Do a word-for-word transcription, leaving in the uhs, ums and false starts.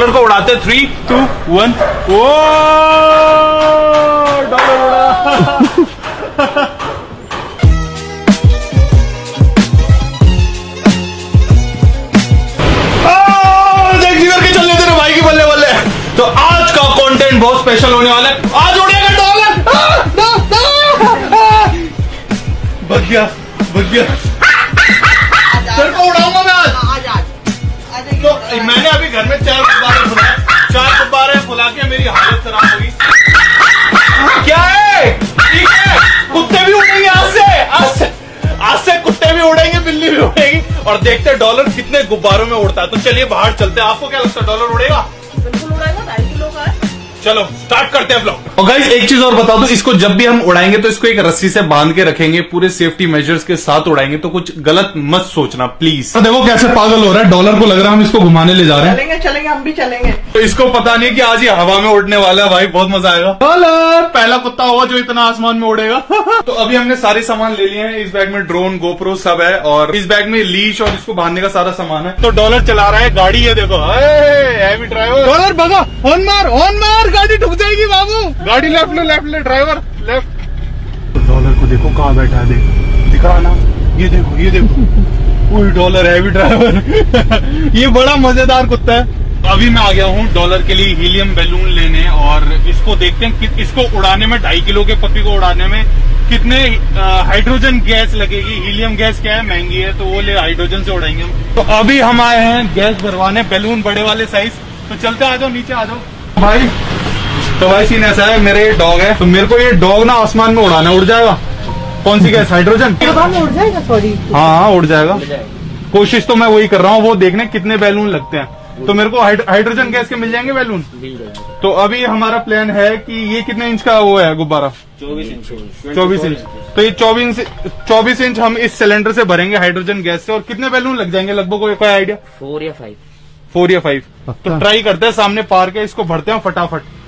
Dollar को उड़ाते three two one O dollar उड़ा। तो आज का कंटेंट बहुत स्पेशल होने वाला है। आज उड़ेगा डॉलर। बच गया बच गया तेरे को उड़ाऊंगा मैं आज। तो मैंने अभी घर में चार गुब्बारे फुलाए चार गुब्बारे फुला के मेरी हालत खराब हुई। क्या है ठीक है, कुत्ते भी उड़ेंगे आज से आज से आज से कुत्ते भी उड़ेंगे, बिल्ली भी उड़ेगी और देखते डॉलर कितने गुब्बारों में उड़ता है। तो चलिए बाहर चलते हैं। आपको क्या लगता है डॉलर उड़ेगा? चलो स्टार्ट करते हैं ब्लॉग। और गाइस एक चीज और बता दो, इसको जब भी हम उड़ाएंगे तो इसको एक रस्सी से बांध के रखेंगे, पूरे सेफ्टी मेजर्स के साथ उड़ाएंगे, तो कुछ गलत मत सोचना प्लीज। तो देखो कैसे पागल हो रहा है, डॉलर को लग रहा है हम इसको घुमाने ले जा रहे हैं। चलेंगे चलेंगे हम भी चलेंगे। तो इसको पता नहीं कि आज ये हवा में उड़ने वाला है, भाई बहुत मजा आएगा। डॉलर पहला कुत्ता होगा जो इतना आसमान में उड़ेगा। तो अभी हमने सारे सामान ले लिए हैं, इस बैग में ड्रोन गोप्रो सब है और इस बैग में लीच और इसको बांधने का सारा सामान है। तो डॉलर चला रहा है गाड़ी है, देखो हैवी ड्राइवर। डॉलर भगा, हॉर्न मार हॉर्न मार, गाड़ी ठुक जाएगी बाबू। गाड़ी लेफ्ट ले लेफ्ट ले ड्राइवर लेफ्ट। डॉलर को देखो कहाँ बैठा है, देखो दिखा ना, ये देखो ये देखो कोई डॉलर है भी ड्राइवर। ये बड़ा मजेदार कुत्ता है। अभी मैं आ गया हूँ डॉलर के लिए हीलियम बैलून लेने और इसको देखते हैं कि इसको उड़ाने में ढाई किलो के पपी को उड़ाने में कितने हाइड्रोजन गैस लगेगी। हीलियम गैस क्या है, महंगी है, तो वो ले हाइड्रोजन से उड़ाएंगे हम। तो अभी हम आए हैं गैस भरवाने, बैलून बड़े वाले साइज। तो चलते आ जाओ नीचे आ जाओ भाई। तो भाई सीन ऐसा है, मेरे ये डॉग है तो मेरे को ये डॉग ना आसमान में उड़ाना। उड़ जाएगा? कौन सी गैस, हाइड्रोजन? उड़ जाएगा सॉरी। हाँ हाँ उड़ जाएगा। कोशिश तो मैं वही कर रहा हूँ, वो देखने कितने बैलून लगते हैं। तो मेरे को हाइड्रोजन गैस के मिल जाएंगे बैलून। तो अभी हमारा प्लान है कि ये कितने इंच का वो है गुब्बारा, चौबीस इंच। चौबीस इंच तो ये चौबीस चौबीस इंच हम इस सिलेंडर से भरेंगे हाइड्रोजन गैस से। और कितने बैलून लग जाएंगे लगभग, कोई आइडिया? फोर या फाइव फोर या फाइव तो ट्राई करते हैं। सामने पार्क है, इसको भरते हैं फटाफट।